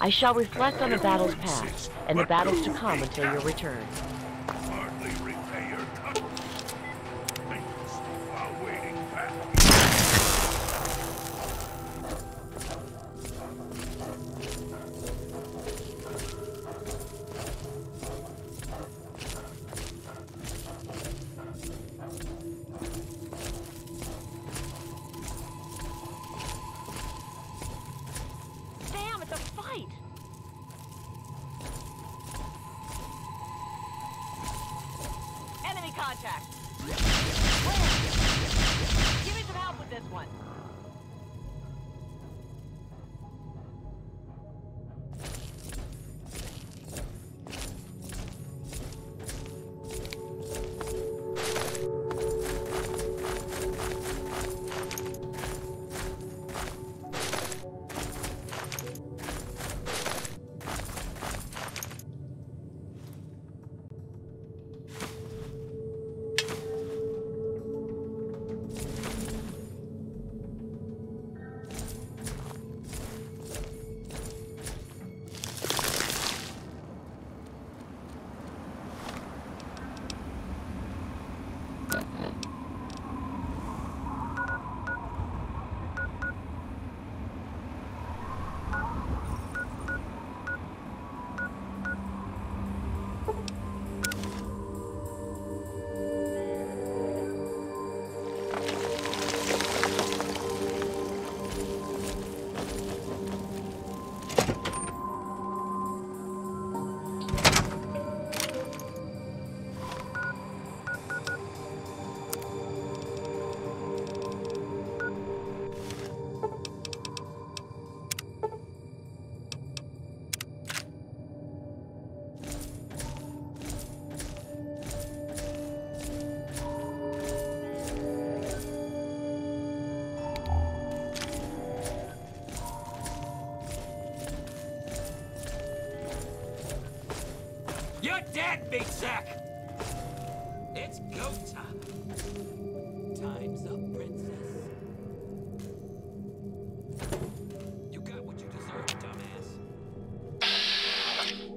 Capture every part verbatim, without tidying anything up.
I shall reflect on the battles past, and the battles to come until your return. Contact. Give me some help with this one. You're dead, big sack! It's go time. Time's up, princess. You got what you deserve, dumbass. Go!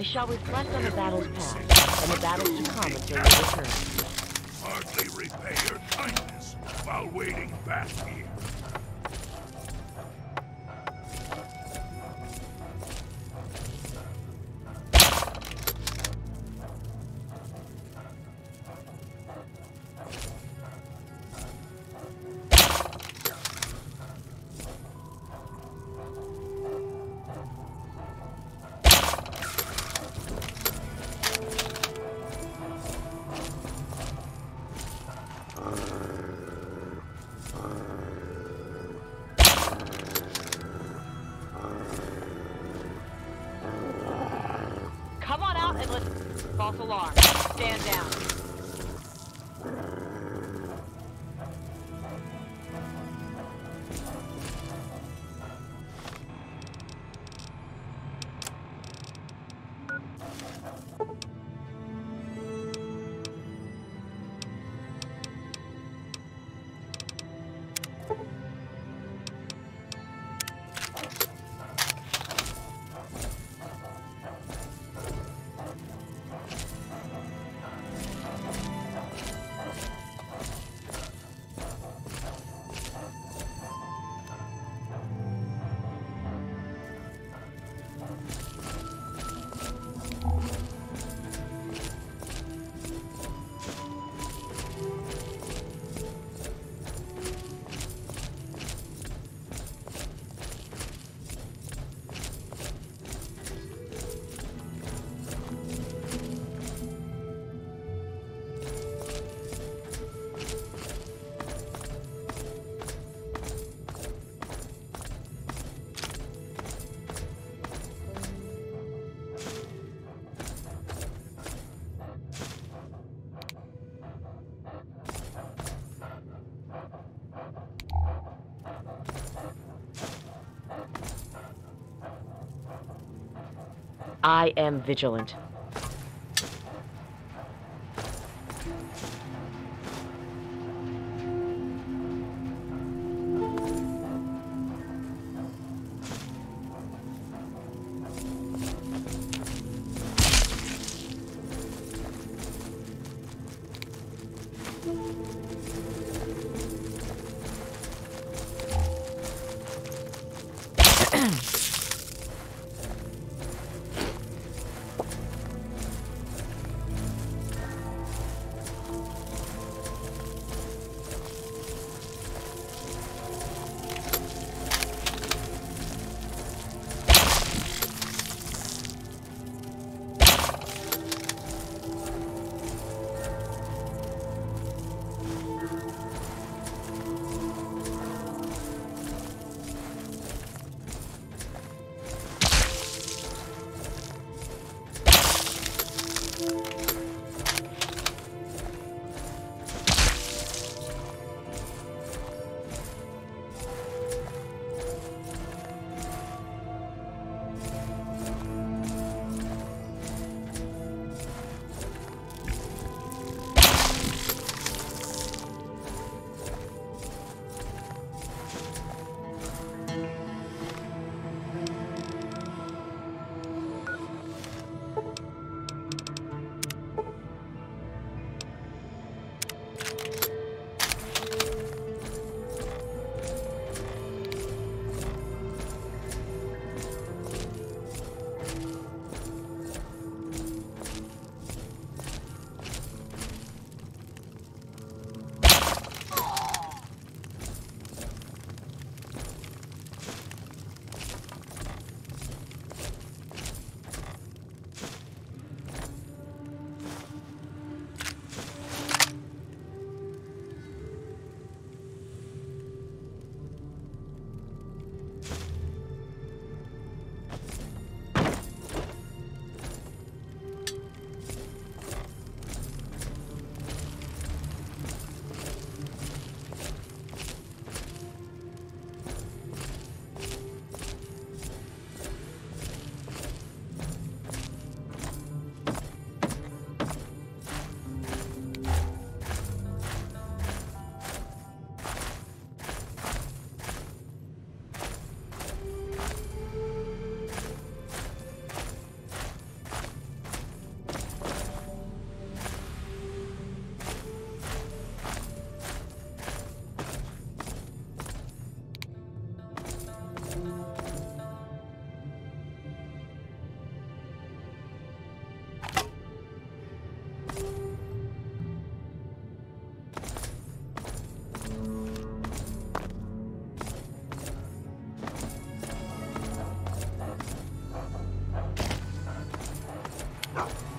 I shall reflect on the battles past and the battles to come until you return. Hardly repay your kindness while waiting back here. False alarm. Stand down. I am vigilant.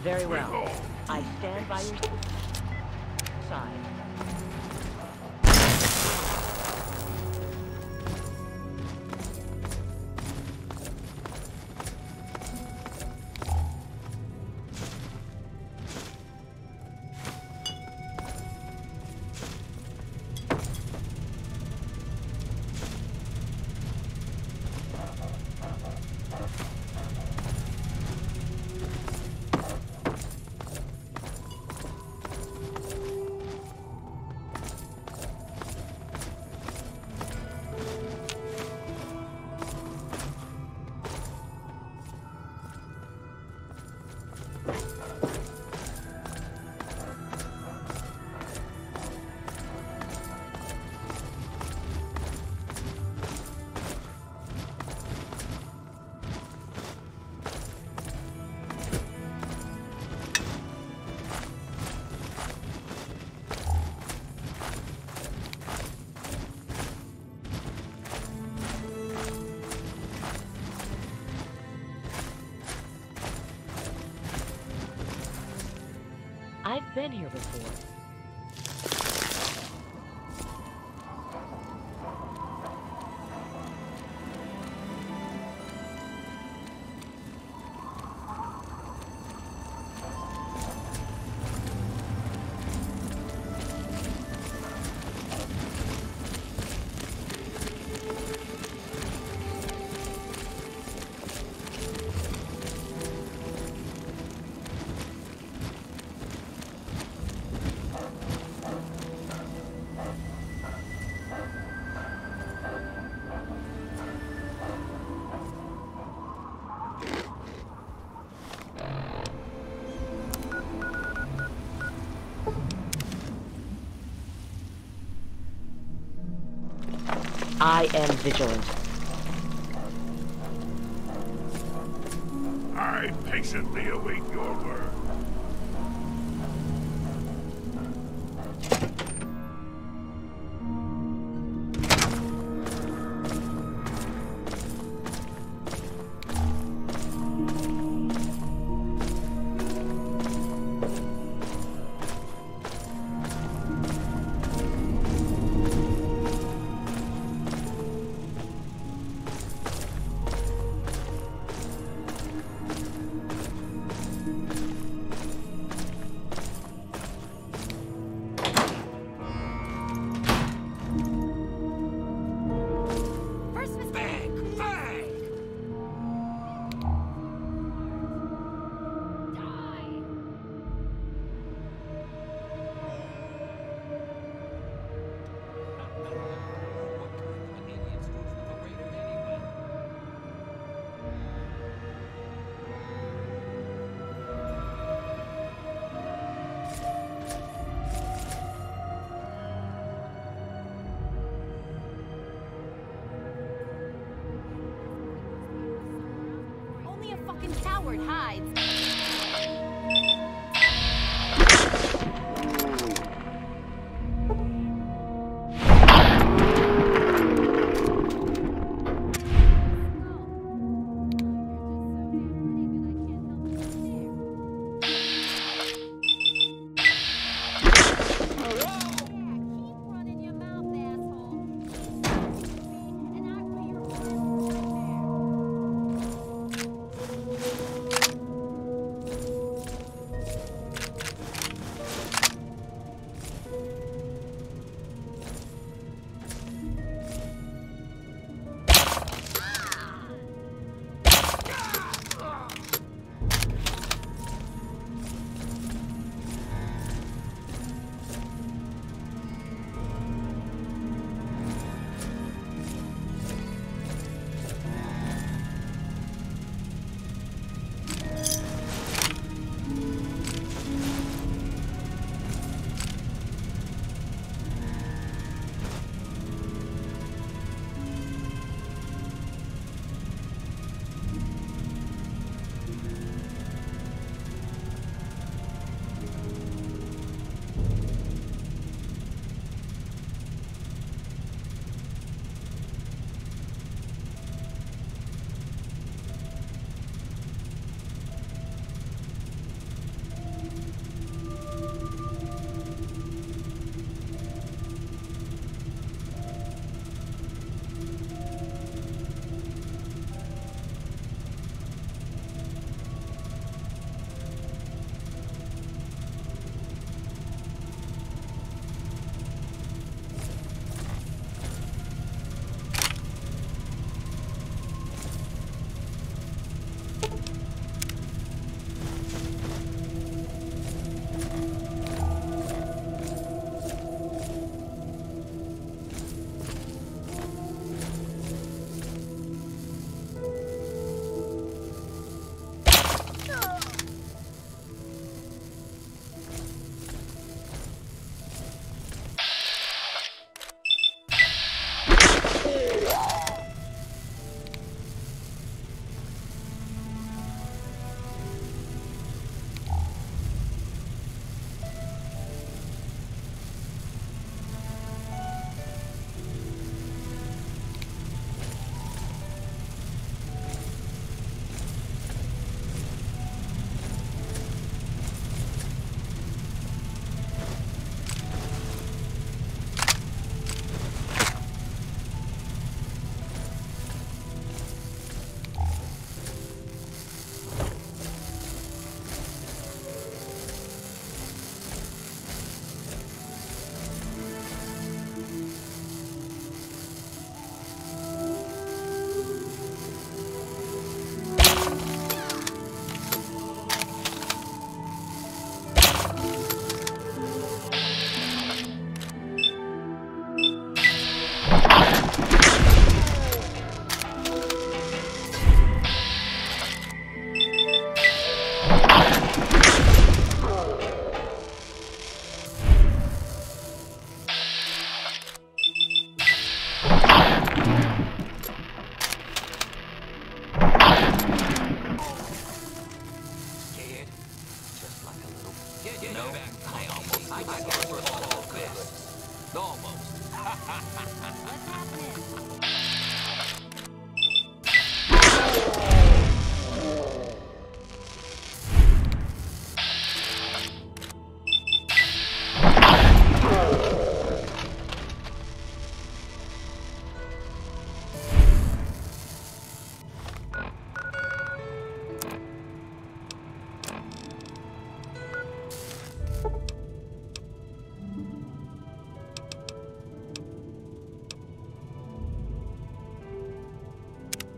Very well. I stand by your side. I've been here before. I am vigilant. I patiently await your word.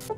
You